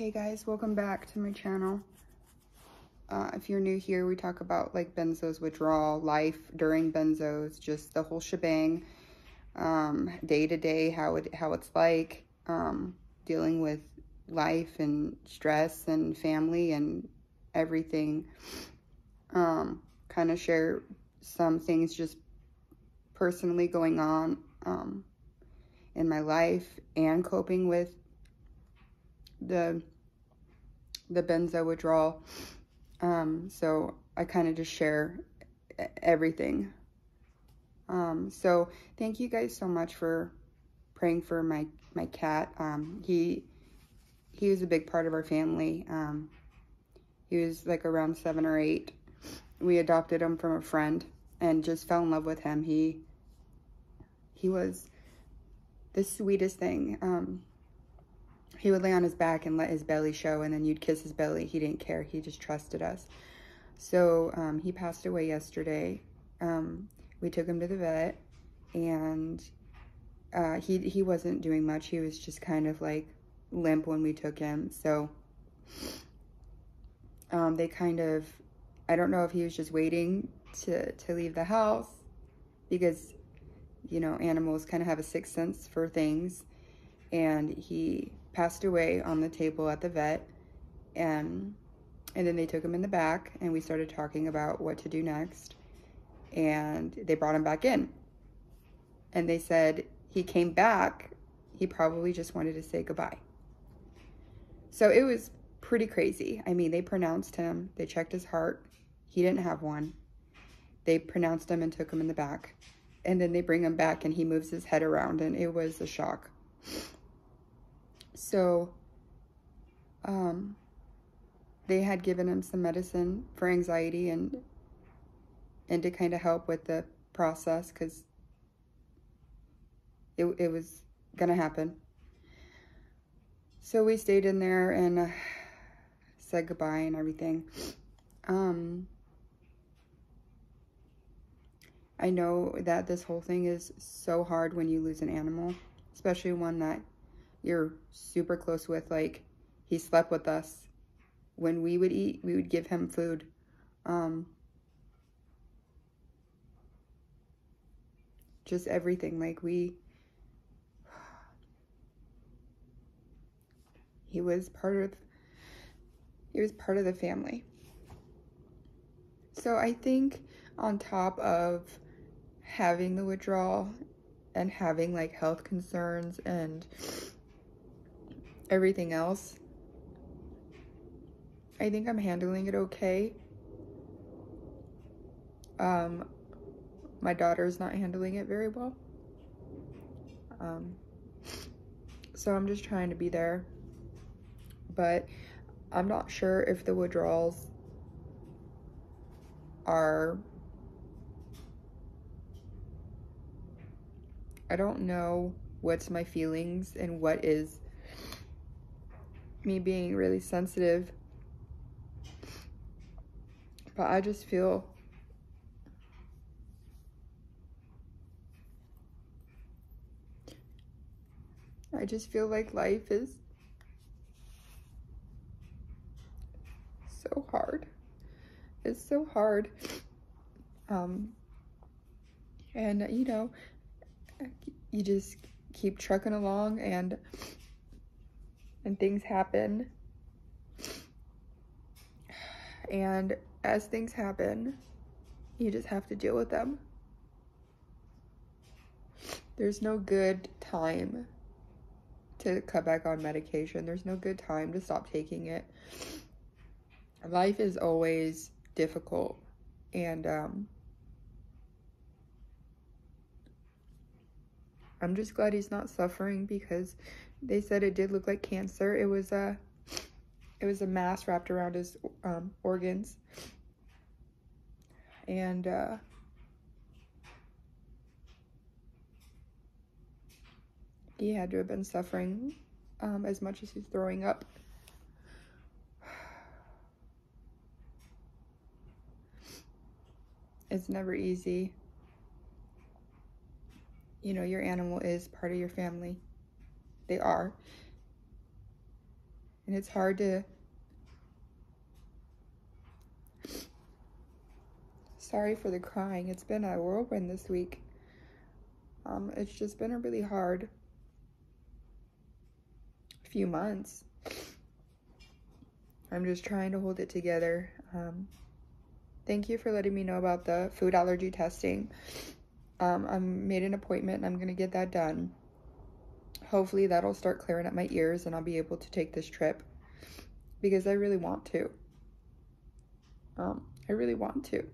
Hey guys, welcome back to my channel. If you're new here, we talk about like benzos withdrawal, life during benzos, just the whole shebang, day to day, how it's like, dealing with life and stress and family and everything. Kind of share some things just personally going on in my life and coping with the benzo withdrawal. So I kind of just share everything. So thank you guys so much for praying for my cat. He was a big part of our family. He was like around 7 or 8. We adopted him from a friend and just fell in love with him. He was the sweetest thing. He would lay on his back and let his belly show, and then you'd kiss his belly. He didn't care. He just trusted us. So he passed away yesterday. We took him to the vet, and he wasn't doing much. He was just kind of like limp when we took him. So they kind of, I don't know if he was just waiting to leave the house, because, you know, animals kind of have a sixth sense for things, and he passed away on the table at the vet, and then they took him in the back, and we started talking about what to do next, and they brought him back in, and they said he came back, he probably just wanted to say goodbye. So it was pretty crazy. I mean, they pronounced him, they checked his heart, he didn't have one, they pronounced him and took him in the back, and then they bring him back and he moves his head around, and it was a shock. So they had given him some medicine for anxiety and to kind of help with the process, because it was gonna happen. So we stayed in there and said goodbye and everything. I know that this whole thing is so hard when you lose an animal, especially one that you're super close with. Like, he slept with us. When we would eat, we would give him food. Just everything. Like, he was part of the family. So I think on top of having the withdrawal and having like health concerns and everything else, I think I'm handling it okay. My daughter's not handling it very well. So I'm just trying to be there, but I'm not sure if the withdrawals are, I don't know what's my feelings and what is me being really sensitive, but I just feel like life is so hard. It's so hard. And you know, you just keep trucking along, and things happen, and as things happen, you just have to deal with them. There's no good time to cut back on medication. There's no good time to stop taking it. Life is always difficult, and I'm just glad he's not suffering, because they said it did look like cancer. It was a mass wrapped around his organs, and he had to have been suffering as much as he's throwing up. It's never easy. You know, your animal is part of your family. They are. and it's hard to, sorry for the crying, it's been a whirlwind this week. It's just been a really hard few months. I'm just trying to hold it together. Thank you for letting me know about the food allergy testing. I made an appointment and I'm gonna get that done. Hopefully that'll start clearing up my ears and I'll be able to take this trip, because I really want to. I really want to.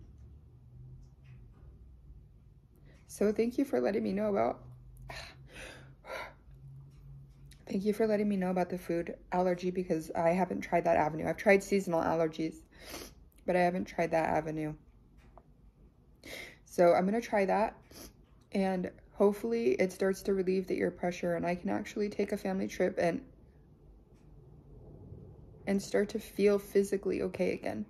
So thank you for letting me know about the food allergy, because I haven't tried that avenue. I've tried seasonal allergies, but I haven't tried that avenue. So I'm gonna try that, and hopefully it starts to relieve the ear pressure and I can actually take a family trip and start to feel physically okay again.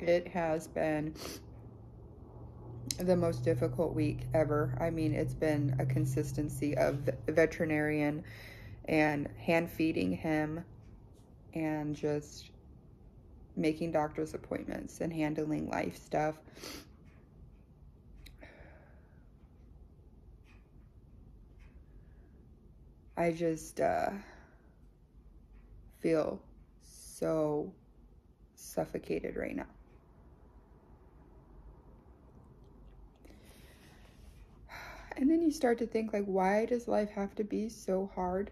It has been the most difficult week ever. I mean, it's been a consistency of veterinarian and hand feeding him and just making doctor's appointments and handling life stuff. I just feel so suffocated right now. And then you start to think, like, why does life have to be so hard?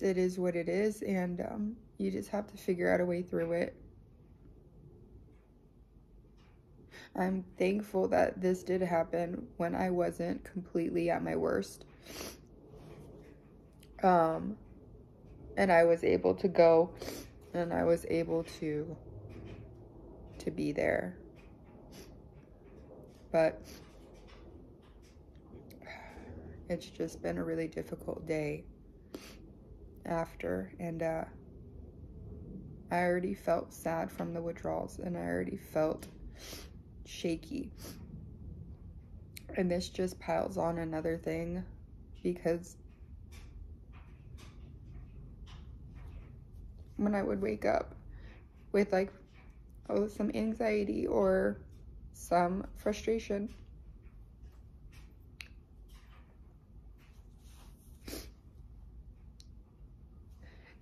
It is what it is, and you just have to figure out a way through it. I'm thankful that this did happen when I wasn't completely at my worst. And I was able to go, and I was able to be there. But it's just been a really difficult day after, and I already felt sad from the withdrawals, and I already felt shaky. And this just piles on another thing, because when I would wake up with some anxiety or some frustration,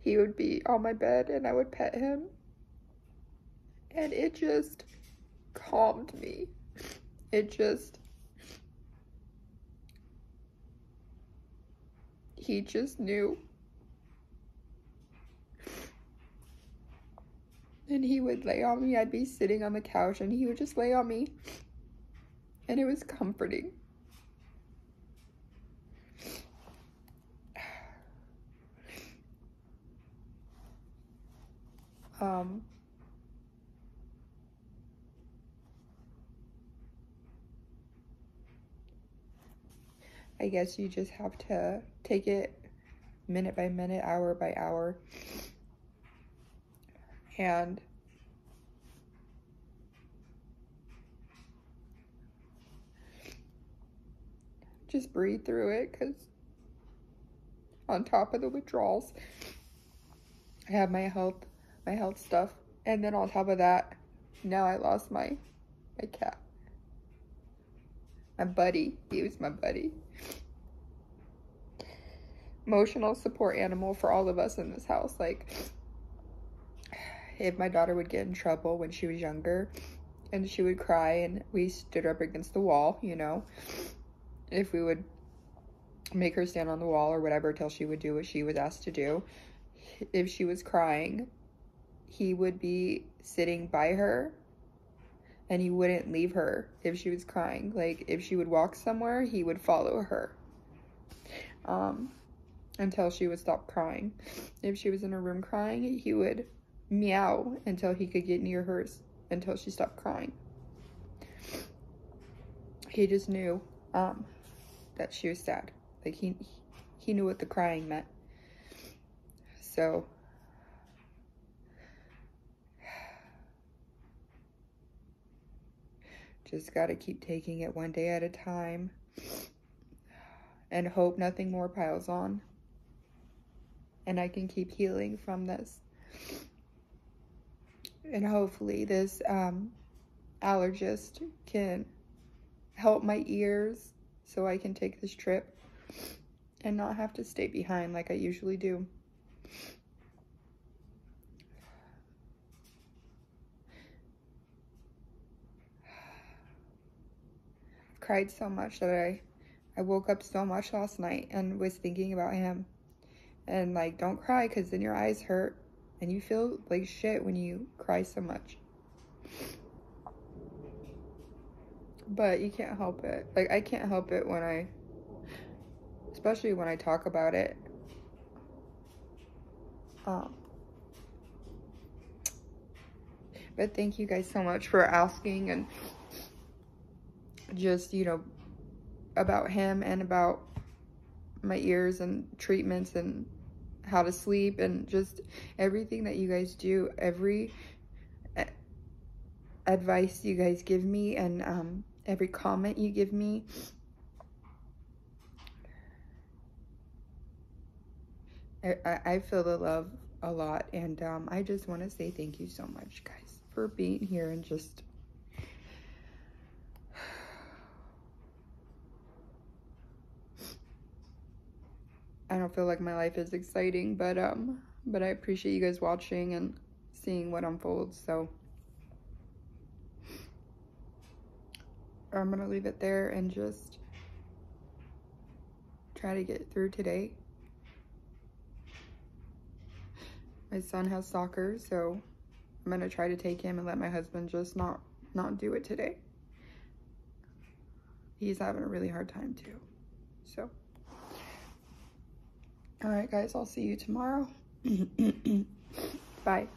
he would be on my bed and I would pet him, and it just calmed me. He just knew. And he would lay on me. I'd be sitting on the couch and he would just lay on me. And it was comforting. I guess you just have to take it minute by minute, hour by hour. And just breathe through it, because on top of the withdrawals, I have my health stuff. And then on top of that, now I lost my cat. My buddy. He was my buddy. Emotional support animal for all of us in this house. If my daughter would get in trouble when she was younger and she would cry and we stood her up against the wall, if we would make her stand on the wall or whatever till she would do what she was asked to do. If she was crying, he would be sitting by her and he wouldn't leave her if she was crying. If she would walk somewhere, he would follow her until she would stop crying. If she was in her room crying, he would meow until he could get near hers, until she stopped crying. He just knew that she was sad. He knew what the crying meant. So just got to keep taking it one day at a time and hope nothing more piles on and I can keep healing from this. And hopefully this allergist can help my ears so I can take this trip and not have to stay behind like I usually do. I've cried so much that I woke up so much last night and was thinking about him. And like, don't cry because then your eyes hurt and you feel like shit when you cry so much. But you can't help it. Like, I can't help it when especially when I talk about it. But thank you guys so much for asking and just, you know, about him and about my ears and treatments and how to sleep and just everything that you guys do, every advice you guys give me and every comment you give me. I feel the love a lot, and I just want to say thank you so much, guys, for being here and just I don't feel like my life is exciting, but I appreciate you guys watching and seeing what unfolds. So I'm gonna leave it there and just try to get through today. My son has soccer, so I'm gonna try to take him and let my husband just not do it today. He's having a really hard time too, so. All right, guys, I'll see you tomorrow. Bye.